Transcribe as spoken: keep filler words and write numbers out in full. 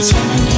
It's happening.